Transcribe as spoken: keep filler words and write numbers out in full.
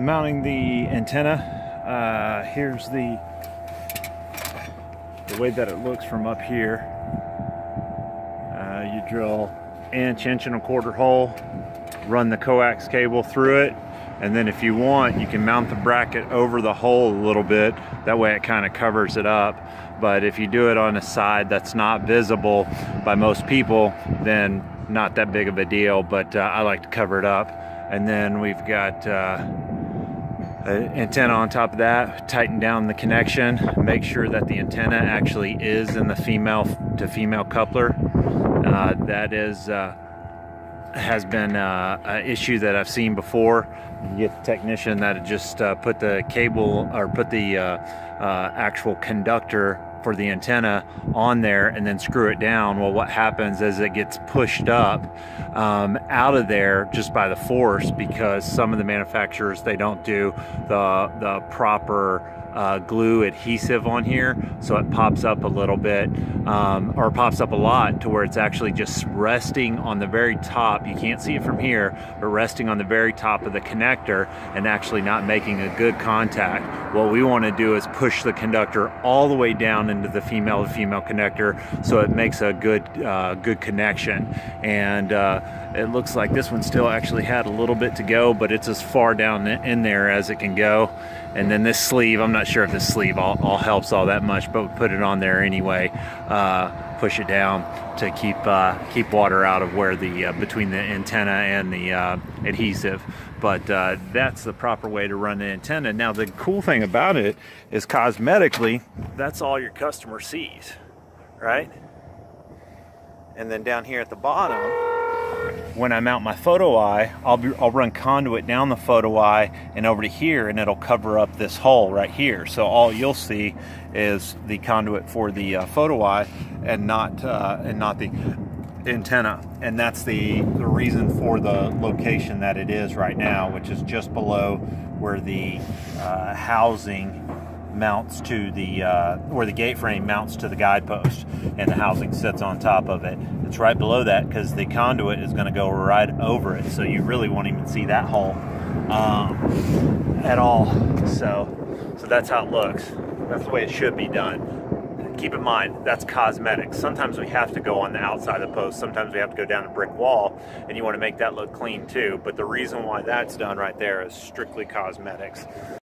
mounting the antenna. Uh, here's the, the way that it looks from up here. Uh, you drill inch, inch and a quarter hole, run the coax cable through it, and then if you want, you can mount the bracket over the hole a little bit. That way it kind of covers it up. But if you do it on a side that's not visible by most people, then not that big of a deal, but uh, I like to cover it up. And then we've got uh, an antenna on top of that. Tighten down the connection, make sure that the antenna actually is in the female to female coupler. Uh, that is uh, has been uh, an issue that I've seen before. You get the technician that just uh, put the cable or put the uh, uh, actual conductor for the antenna on there and then screw it down. Well, what happens is it gets pushed up um, out of there just by the force, because some of the manufacturers, they don't do the, the proper uh, glue adhesive on here, so it pops up a little bit um, or pops up a lot to where it's actually just resting on the very top. You can't see it from here, but resting on the very top of the connector and actually not making a good contact. What we want to do is push the conductor all the way down into the female to female connector, so it makes a good uh, good connection. And uh, it looks like this one still actually had a little bit to go, but it's as far down in there as it can go. And then this sleeve, I'm not sure if this sleeve all, all helps all that much, but we put it on there anyway. Uh, push it down to keep uh, keep water out of where the uh, between the antenna and the uh, adhesive. But uh, that's the proper way to run the antenna. Now the cool thing about it is, cosmetically, that's all your customer sees, right? And then down here at the bottom, when I mount my photo eye, I'll, be, I'll run conduit down the photo eye and over to here, and it'll cover up this hole right here. So all you'll see is the conduit for the uh, photo eye, and not uh, and not the antenna. And that's the, the reason for the location that it is right now, which is just below where the uh, housing mounts to the uh, where the gate frame mounts to the guidepost, and the housing sits on top of it. It's right below that because the conduit is going to go right over it, so you really won't even see that hole um, at all. So, so that's how it looks. That's the way it should be done. Keep in mind, that's cosmetics. Sometimes we have to go on the outside of the post. Sometimes we have to go down a brick wall, and you want to make that look clean too. But the reason why that's done right there is strictly cosmetics.